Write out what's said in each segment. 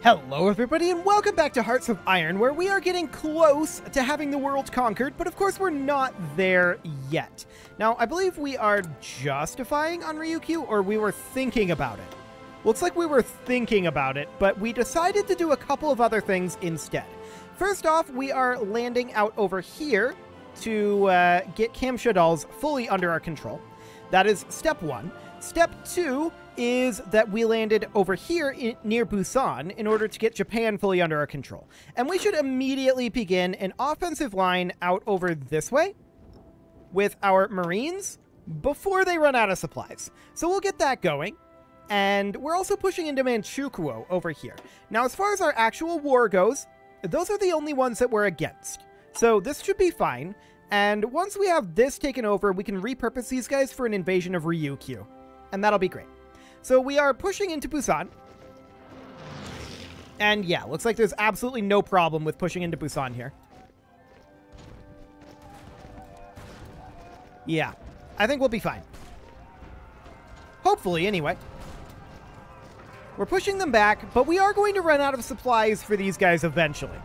Hello everybody and welcome back to Hearts of Iron, where we are getting close to having the world conquered, but of course we're not there yet. Now, I believe we are justifying on Ryukyu, or we were thinking about it. Looks like we were thinking about it, but we decided to do a couple of other things instead. First off, we are landing out over here to get Kamchatkans fully under our control. That is step one. Step two is that we landed over here near Busan in order to get Japan fully under our control. And we should immediately begin an offensive line out over this way with our Marines before they run out of supplies. So we'll get that going. And we're also pushing into Manchukuo over here. Now, as far as our actual war goes, those are the only ones that we're against. So this should be fine. And once we have this taken over, we can repurpose these guys for an invasion of Ryukyu. And that'll be great. So we are pushing into Busan. And yeah, looks like there's absolutely no problem with pushing into Busan here. Yeah, I think we'll be fine. Hopefully, anyway. We're pushing them back, but we are going to run out of supplies for these guys eventually.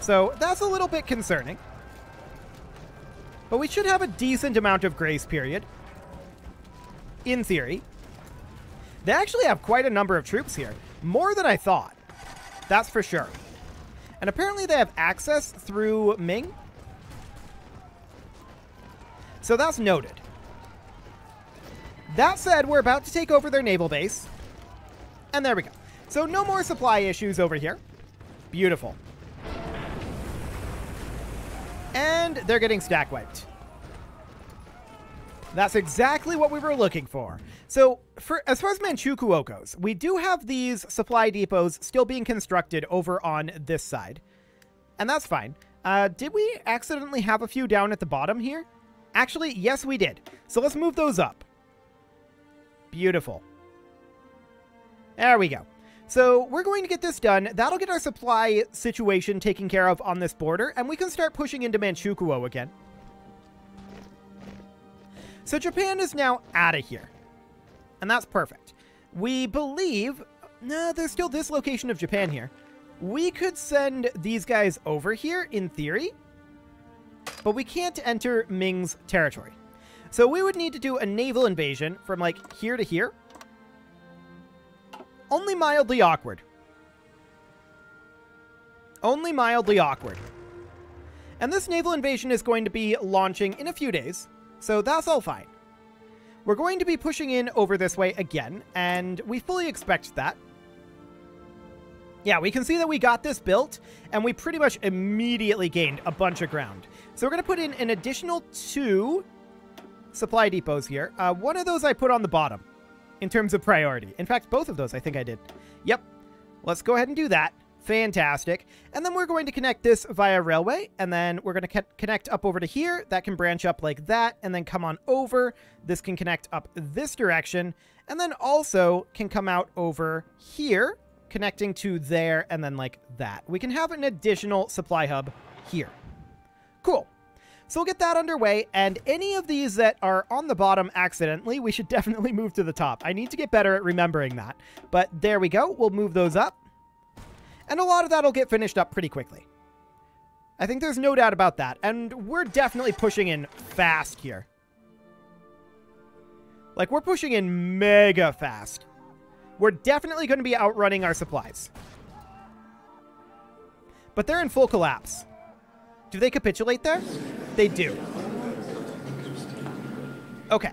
So that's a little bit concerning. But we should have a decent amount of grace period, in theory. They actually have quite a number of troops here. More than I thought. That's for sure. And apparently they have access through Ming. So that's noted. That said, we're about to take over their naval base. And there we go. So no more supply issues over here. Beautiful. And they're getting stack wiped. That's exactly what we were looking for. So, as far as Manchukuo goes, we do have these supply depots still being constructed over on this side. And that's fine. Did we accidentally have a few down at the bottom here? Actually, yes, we did. So let's move those up. Beautiful. There we go. So we're going to get this done. That'll get our supply situation taken care of on this border, and we can start pushing into Manchukuo again. So Japan is now out of here, and that's perfect. We believe... No, there's still this location of Japan here. We could send these guys over here, in theory, but we can't enter Ming's territory. So we would need to do a naval invasion from, like, here to here. Only mildly awkward. Only mildly awkward. And this naval invasion is going to be launching in a few days. So that's all fine. We're going to be pushing in over this way again, and we fully expect that. Yeah, we can see that we got this built, and we pretty much immediately gained a bunch of ground. So we're going to put in an additional 2 supply depots here. One of those I put on the bottom in terms of priority. In fact, both of those I think I did. Yep. Let's go ahead and do that. Fantastic. And then we're going to connect this via railway, and then we're going to connect up over to here. That can branch up like that, and then come on over. This can connect up this direction, and then also can come out over here, connecting to there, and then like that. We can have an additional supply hub here. Cool. So we'll get that underway, and any of these that are on the bottom accidentally, we should definitely move to the top. I need to get better at remembering that. But there we go. We'll move those up. And a lot of that'll get finished up pretty quickly. I think there's no doubt about that. And we're definitely pushing in fast here. Like, we're pushing in mega fast. We're definitely going to be outrunning our supplies. But they're in full collapse. Do they capitulate there? They do. Okay.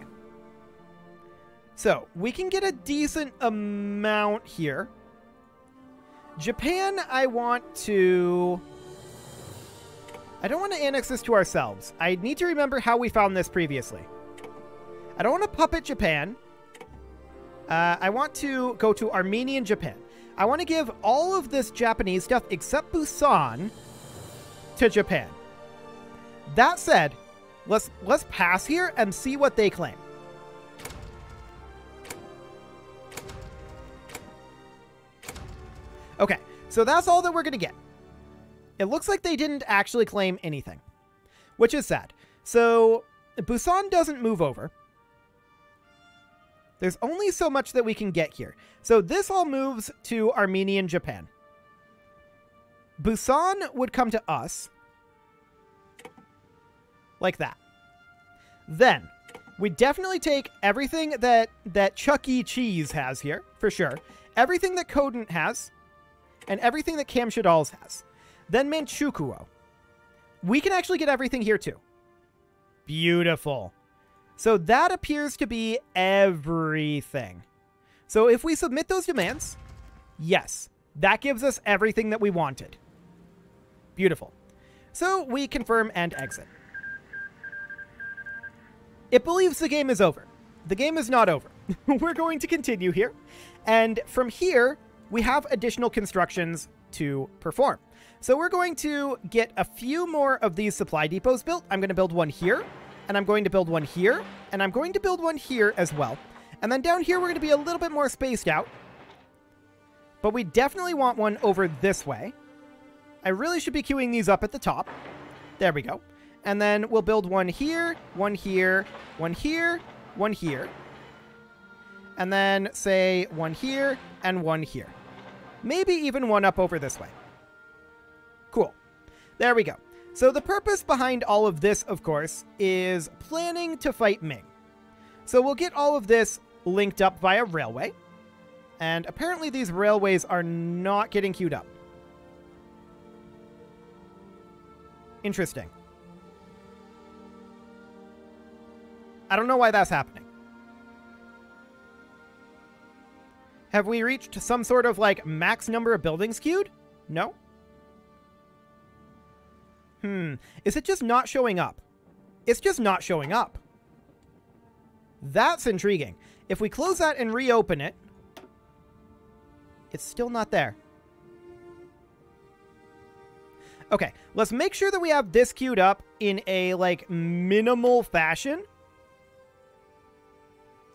So, we can get a decent amount here. Japan, I want to... I don't want to annex this to ourselves. I need to remember how we found this previously. I don't want to puppet Japan. I want to go to Armenian Japan. I want to give all of this Japanese stuff, except Busan, to Japan. That said, let's pass here and see what they claim. Okay, so that's all that we're going to get. It looks like they didn't actually claim anything, which is sad. So Busan doesn't move over. There's only so much that we can get here. So this all moves to Armenian Japan. Busan would come to us. Like that. Then, we definitely take everything that Chuck E. Cheese has here, for sure. Everything that Koden has. And everything that Kamchatkans has. Then Manchukuo. We can actually get everything here too. Beautiful. So that appears to be everything. So if we submit those demands, yes, that gives us everything that we wanted. Beautiful. So we confirm and exit. It believes the game is over. The game is not over. We're going to continue here. And from here, we have additional constructions to perform. So we're going to get a few more of these supply depots built. I'm going to build one here, and I'm going to build one here, and I'm going to build one here as well. And then down here, we're going to be a little bit more spaced out. But we definitely want one over this way. I really should be queuing these up at the top. There we go. And then we'll build one here, one here, one here, one here. And then, say, one here and one here. Maybe even one up over this way. Cool. There we go. So the purpose behind all of this, of course, is planning to fight Ming. So we'll get all of this linked up via railway. And apparently these railways are not getting queued up. Interesting. I don't know why that's happening. Have we reached some sort of, like, max number of buildings queued? No? Is it just not showing up? It's just not showing up. That's intriguing. If we close that and reopen it, it's still not there. Okay, let's make sure that we have this queued up in a, like, minimal fashion.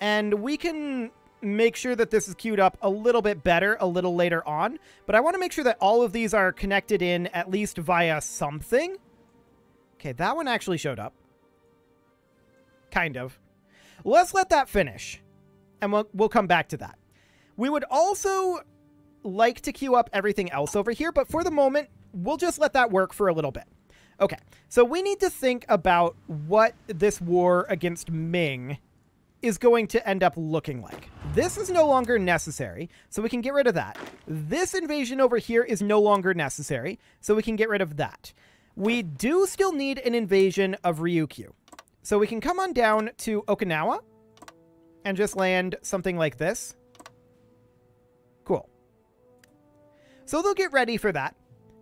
And we can make sure that this is queued up a little bit better a little later on, but I want to make sure that all of these are connected in at least via something. Okay, that one actually showed up. Kind of. Let's let that finish, and we'll come back to that. We would also like to queue up everything else over here, but for the moment, we'll just let that work for a little bit. Okay, so we need to think about what this war against Ming is going to end up looking like. This is no longer necessary, so we can get rid of that. This invasion over here is no longer necessary, so we can get rid of that. We do still need an invasion of Ryukyu. So we can come on down to Okinawa and just land something like this. Cool. So they'll get ready for that.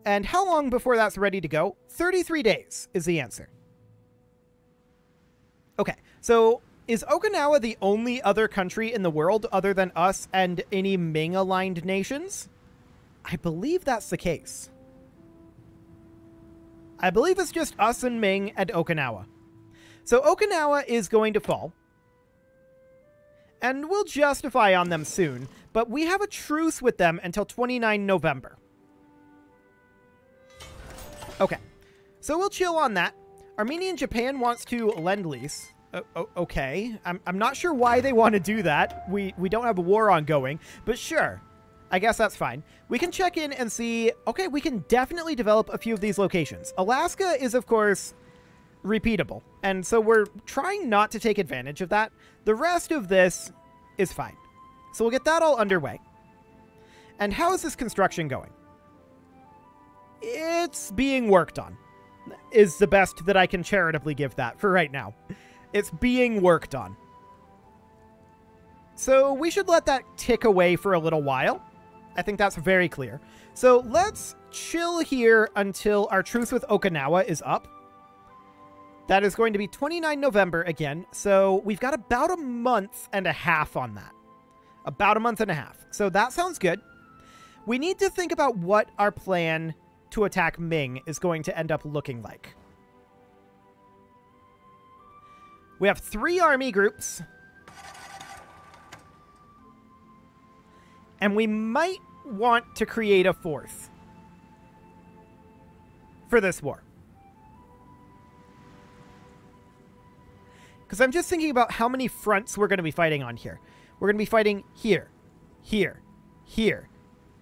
And how long before that's ready to go? 33 days is the answer. Okay, so is Okinawa the only other country in the world other than us and any Ming-aligned nations? I believe that's the case. I believe it's just us and Ming and Okinawa. So Okinawa is going to fall. And we'll justify on them soon, but we have a truce with them until 29 November. Okay, so we'll chill on that. Armenian Japan wants to lend-lease. Okay, I'm not sure why they want to do that. We don't have a war ongoing, but sure. I guess that's fine. We can check in and see. Okay, we can definitely develop a few of these locations. Alaska is, of course, repeatable, and so we're trying not to take advantage of that. The rest of this is fine. So we'll get that all underway. And how is this construction going? It's being worked on, is the best that I can charitably give that for right now. It's being worked on. So we should let that tick away for a little while. I think that's very clear. So let's chill here until our truce with Okinawa is up. That is going to be 29 November again. So we've got about a month and a half on that. About a month and a half. So that sounds good. We need to think about what our plan to attack Ming is going to end up looking like. We have 3 army groups. And we might want to create a 4th for this war. Because I'm just thinking about how many fronts we're going to be fighting on here. We're going to be fighting here, here, here,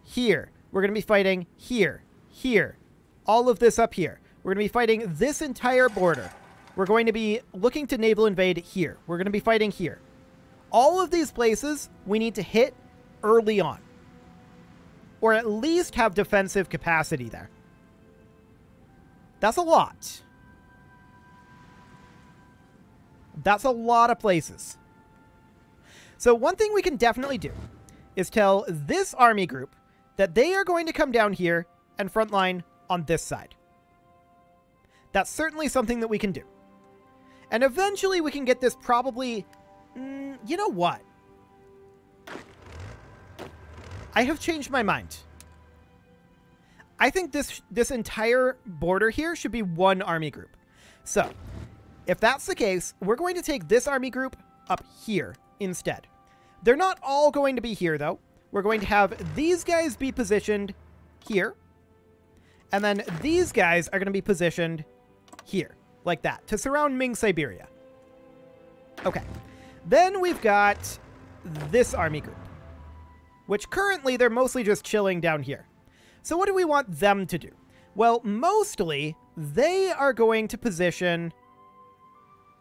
here. We're going to be fighting here, here, all of this up here. We're going to be fighting this entire border. We're going to be looking to naval invade here. We're going to be fighting here. All of these places we need to hit early on. Or at least have defensive capacity there. That's a lot. That's a lot of places. So one thing we can definitely do is tell this army group that they are going to come down here and frontline on this side. That's certainly something that we can do. And eventually we can get this probably... you know what? I have changed my mind. I think this entire border here should be one army group. So, if that's the case, we're going to take this army group up here instead. They're not all going to be here, though. We're going to have these guys be positioned here. And then these guys are going to be positioned here, like that, to surround Ming Siberia. Okay. Then we've got this army group, which currently they're mostly just chilling down here. So what do we want them to do? Well, mostly they are going to position...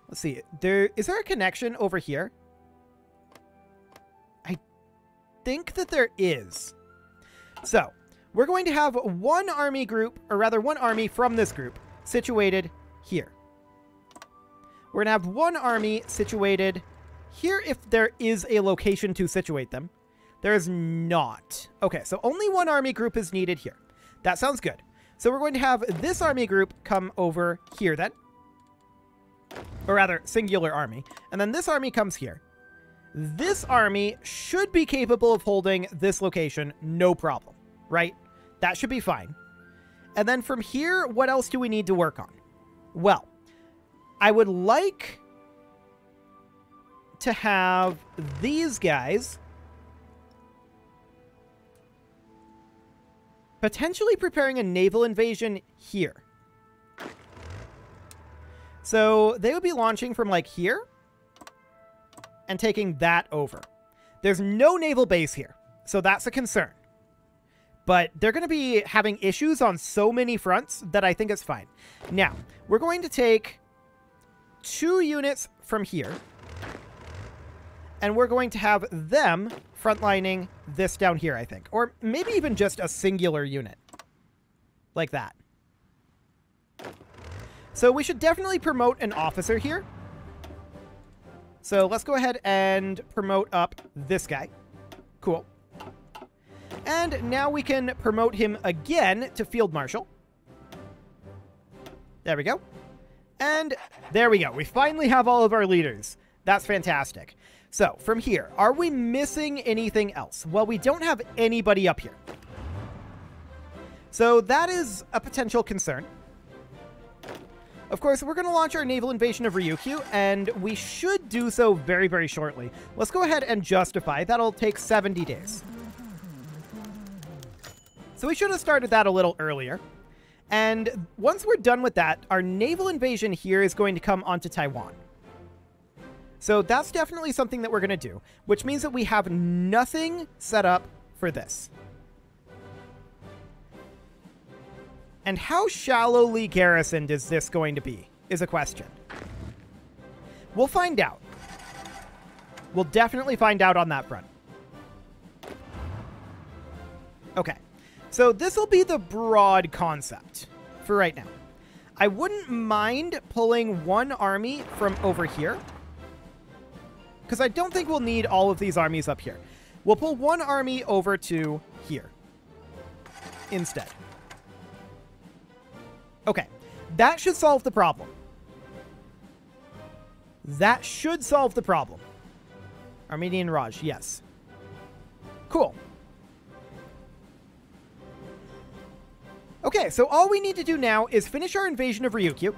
Let's see. Is there a connection over here? I think that there is. So we're going to have one army group, or rather one army from this group, situated here. We're going to have one army situated here if there is a location to situate them. There is not. Okay, so only one army group is needed here. That sounds good. So we're going to have this army group come over here then. Or rather, singular army. And then this army comes here. This army should be capable of holding this location, no problem, right? That should be fine. And then from here, what else do we need to work on? Well, I would like to have these guys potentially preparing a naval invasion here. So they would be launching from like here and taking that over. There's no naval base here, so that's a concern. But they're going to be having issues on so many fronts that I think it's fine. Now, we're going to take 2 units from here, and we're going to have them frontlining this down here, I think. Or maybe even just a singular unit. Like that. So we should definitely promote an officer here. So let's go ahead and promote up this guy. Cool. And now we can promote him again to Field Marshal. There we go. And there we go. We finally have all of our leaders. That's fantastic. So from here, are we missing anything else? Well, we don't have anybody up here. So that is a potential concern. Of course, we're going to launch our naval invasion of Ryukyu, and we should do so very, very shortly. Let's go ahead and justify. That'll take 70 days. So we should have started that a little earlier. And once we're done with that, our naval invasion here is going to come onto Taiwan. So that's definitely something that we're going to do, which means that we have nothing set up for this. And how shallowly garrisoned is this going to be, is a question. We'll find out. We'll definitely find out on that front. Okay. So this will be the broad concept for right now. I wouldn't mind pulling one army from over here, because I don't think we'll need all of these armies up here. We'll pull one army over to here instead. Okay, that should solve the problem. That should solve the problem. Armenian Raj, yes. Cool. Okay, so all we need to do now is finish our invasion of Ryukyu,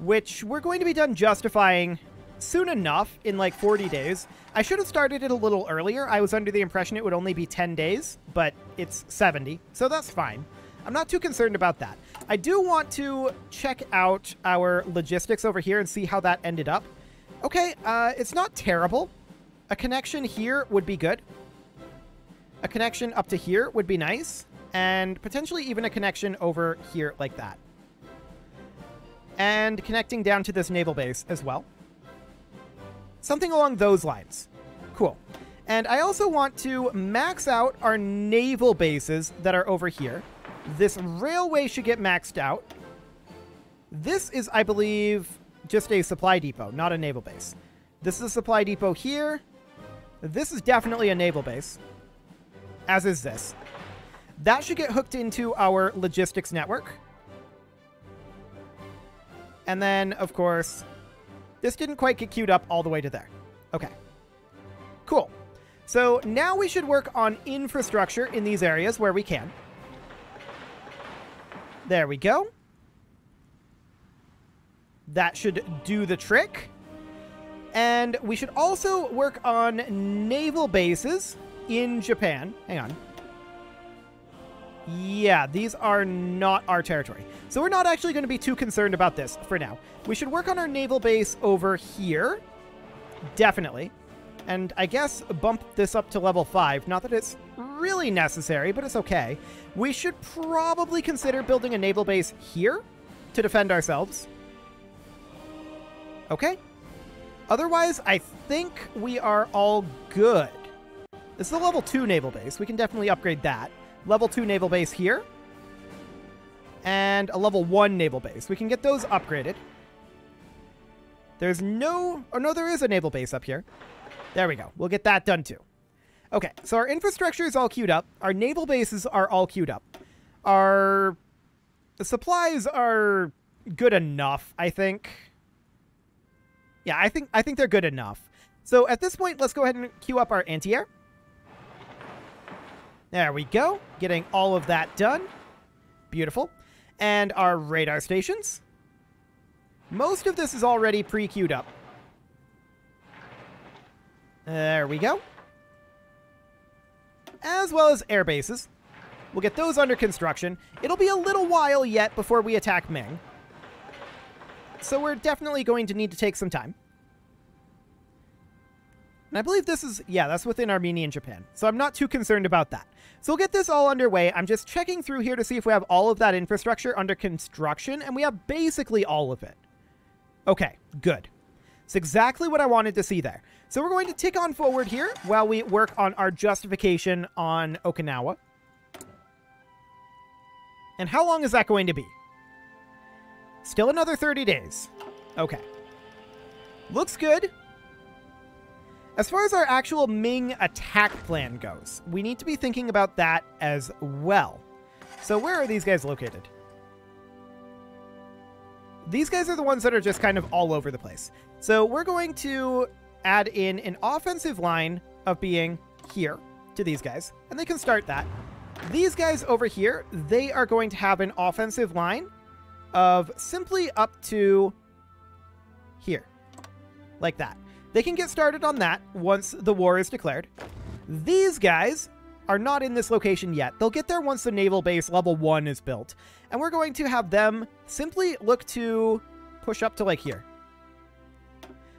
which we're going to be done justifying soon enough, in like 40 days. I should have started it a little earlier. I was under the impression it would only be 10 days, but it's 70, so that's fine. I'm not too concerned about that. I do want to check out our logistics over here and see how that ended up. Okay, it's not terrible. A connection here would be good. A connection up to here would be nice. And potentially even a connection over here like that. And connecting down to this naval base as well. Something along those lines. Cool. And I also want to max out our naval bases that are over here. This railway should get maxed out. This is, I believe, just a supply depot, not a naval base. This is a supply depot here. This is definitely a naval base, as is this. That should get hooked into our logistics network. And then, of course, this didn't quite get queued up all the way to there. Okay. Cool. So now we should work on infrastructure in these areas where we can. There we go. That should do the trick. And we should also work on naval bases in Japan. Hang on. Yeah, these are not our territory. So we're not actually going to be too concerned about this for now. We should work on our naval base over here. Definitely. And I guess bump this up to level 5. Not that it's really necessary, but it's okay. We should probably consider building a naval base here to defend ourselves. Okay. Otherwise, I think we are all good. This is a level 2 naval base. We can definitely upgrade that. Level 2 naval base here. And a level 1 naval base. We can get those upgraded. There's no... Oh, no, there is a naval base up here. There we go. We'll get that done too. Okay, so our infrastructure is all queued up. Our naval bases are all queued up. Our supplies are good enough, I think. Yeah, I think they're good enough. So at this point, let's go ahead and queue up our anti-air. There we go. Getting all of that done. Beautiful. And our radar stations. Most of this is already pre-queued up. There we go. As well as air bases. We'll get those under construction. It'll be a little while yet before we attack Ming. So we're definitely going to need to take some time. And I believe this is... Yeah, that's within Armenian Japan. So I'm not too concerned about that. So we'll get this all underway. I'm just checking through here to see if we have all of that infrastructure under construction. And we have basically all of it. Okay, good. It's exactly what I wanted to see there. So we're going to tick on forward here while we work on our justification on Okinawa. And how long is that going to be? Still another 30 days. Okay. Looks good. As far as our actual Ming attack plan goes, we need to be thinking about that as well. So where are these guys located? These guys are the ones that are just kind of all over the place. So we're going to add in an offensive line of being here to these guys, and they can start that. These guys over here, they are going to have an offensive line of simply up to here, like that. They can get started on that once the war is declared. These guys are not in this location yet. They'll get there once the naval base level 1 is built. And we're going to have them simply look to push up to like here.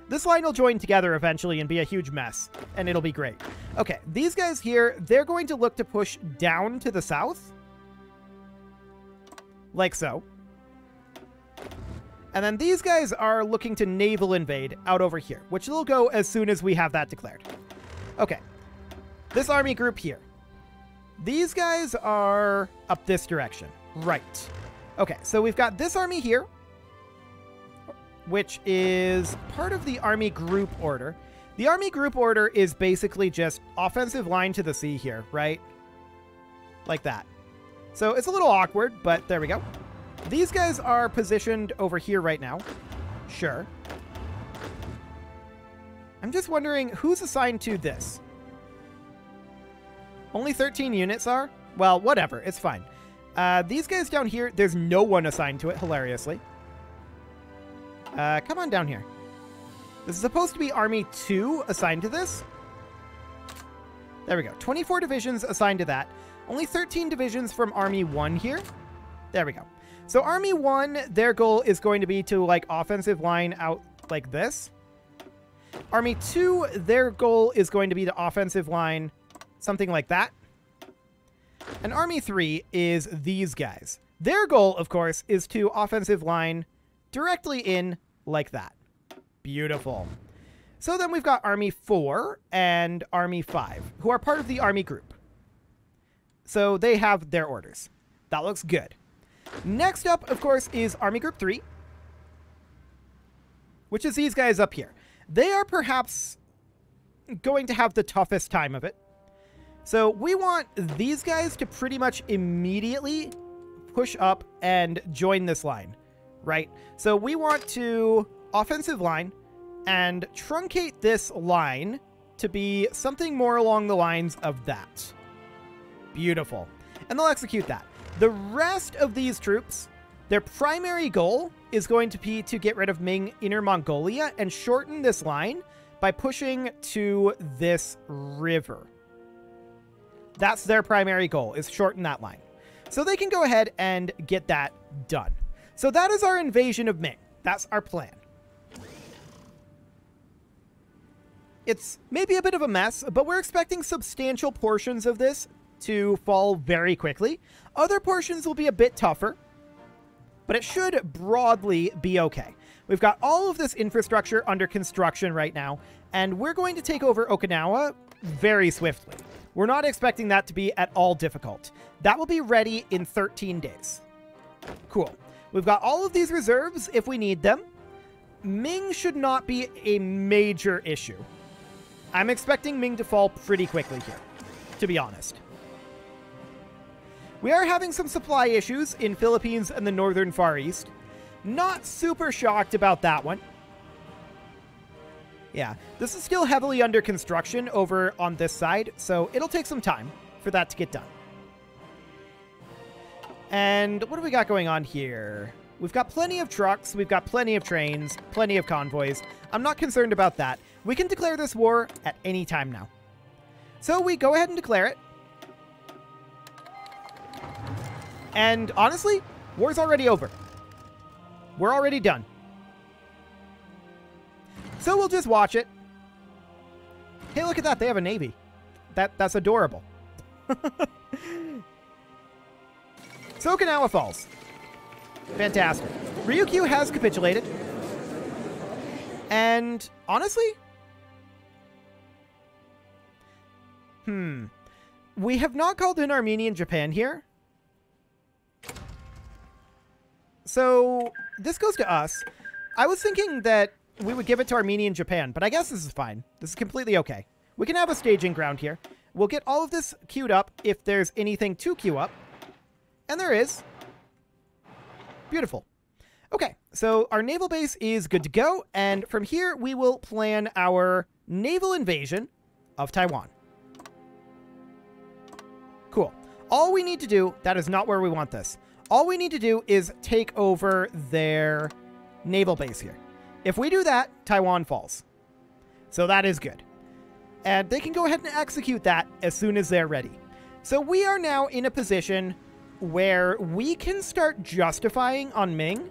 This line will join together eventually and be a huge mess, and it'll be great. Okay, these guys here, they're going to look to push down to the south. Like so. And then these guys are looking to naval invade out over here, which will go as soon as we have that declared. Okay. This army group here. These guys are up this direction. Right. Okay, so we've got this army here, which is part of the army group order. The army group order is basically just offensive line to the sea here, right? Like that. So it's a little awkward, but there we go. These guys are positioned over here right now. Sure. I'm just wondering who's assigned to this. Only 13 units are? Well, whatever. It's fine. These guys down here, there's no one assigned to it, hilariously. Come on down here. This is supposed to be Army 2 assigned to this. There we go. 24 divisions assigned to that. Only 13 divisions from Army 1 here. There we go. So Army 1, their goal is going to be to, like, offensive line out like this. Army 2, their goal is going to be to offensive line, something like that. And Army 3 is these guys. Their goal, of course, is to offensive line directly in like that. Beautiful. So then we've got Army 4 and Army 5, who are part of the Army group. So they have their orders. That looks good. Next up, of course, is Army Group 3, which is these guys up here. They are perhaps going to have the toughest time of it. So we want these guys to pretty much immediately push up and join this line, right? So we want to offensive line and truncate this line to be something more along the lines of that. Beautiful. And they'll execute that. The rest of these troops, their primary goal is going to be to get rid of Ming Inner Mongolia and shorten this line by pushing to this river. That's their primary goal, is shorten that line. So they can go ahead and get that done. So that is our invasion of Ming. That's our plan. It's maybe a bit of a mess, but we're expecting substantial portions of this to fall very quickly. Other portions will be a bit tougher, but it should broadly be okay. We've got all of this infrastructure under construction right now, and we're going to take over Okinawa very swiftly. We're not expecting that to be at all difficult. That will be ready in 13 days. Cool. We've got all of these reserves if we need them. Ming should not be a major issue. I'm expecting Ming to fall pretty quickly here, to be honest. We are having some supply issues in Philippines and the northern Far East. Not super shocked about that one. Yeah, this is still heavily under construction over on this side, so it'll take some time for that to get done. And what do we got going on here? We've got plenty of trucks, we've got plenty of trains, plenty of convoys. I'm not concerned about that. We can declare this war at any time now. So we go ahead and declare it. And honestly, war's already over. We're already done. So we'll just watch it. Hey, look at that. They have a navy. That's adorable. So Okinawa falls. Fantastic. Ryukyu has capitulated. And honestly... We have not called in Armenian Japan here. So this goes to us. I was thinking that we would give it to Armenian Japan, but I guess this is fine. This is completely okay. We can have a staging ground here. We'll get all of this queued up if there's anything to queue up. And there is. Beautiful. Okay, so our naval base is good to go. And from here, we will plan our naval invasion of Taiwan. Cool. All we need to do, that is not where we want this. All we need to do is take over their naval base here. If we do that, Taiwan falls. So that is good. And they can go ahead and execute that as soon as they're ready. So we are now in a position where we can start justifying on Ming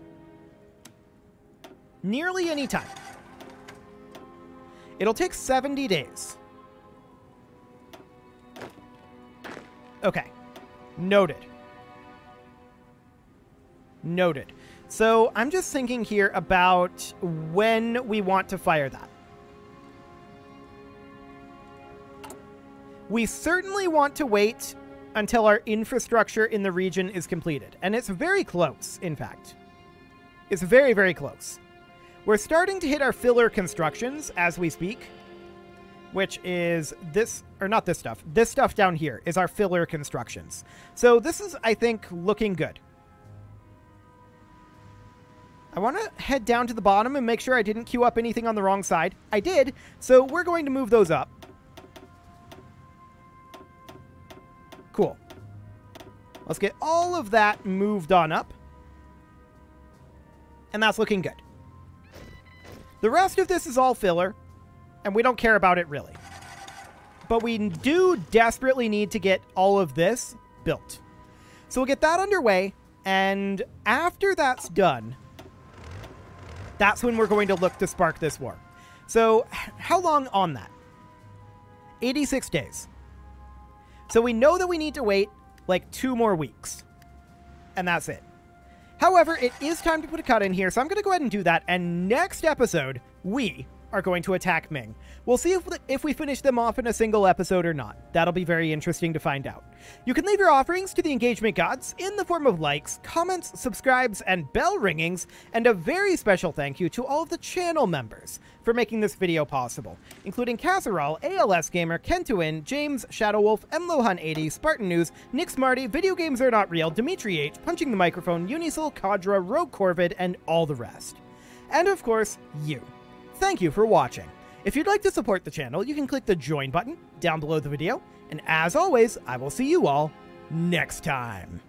nearly any time. It'll take 70 days. Okay. Noted. Noted. So I'm just thinking here about when we want to fire that. We certainly want to wait until our infrastructure in the region is completed. And it's very close, in fact. It's very, very close. We're starting to hit our filler constructions as we speak, which is this, or not this stuff. This stuff down here is our filler constructions. So this is, I think, looking good. I want to head down to the bottom and make sure I didn't queue up anything on the wrong side. I did, so we're going to move those up. Cool. Let's get all of that moved on up. And that's looking good. The rest of this is all filler, and we don't care about it really. But we do desperately need to get all of this built. So we'll get that underway, and after that's done... That's when we're going to look to spark this war. So how long on that? 86 days. So we know that we need to wait like 2 more weeks. And that's it. However, it is time to put a cut in here, so I'm going to go ahead and do that. And next episode, we are going to attack Ming. We'll see if we finish them off in a single episode or not. That'll be very interesting to find out. You can leave your offerings to the engagement gods in the form of likes, comments, subscribes, and bell ringings. And a very special thank you to all of the channel members for making this video possible, including Casserole, ALS Gamer, Kentuin, James, Shadowwolf, MLohan80, Spartan News, Nix Marty, Video Games Are Not Real, Dimitri H, Punching the Microphone, Unisol, Kadra, Rogue Corvid, and all the rest. And of course, you. Thank you for watching. If you'd like to support the channel, you can click the join button down below the video. And as always, I will see you all next time.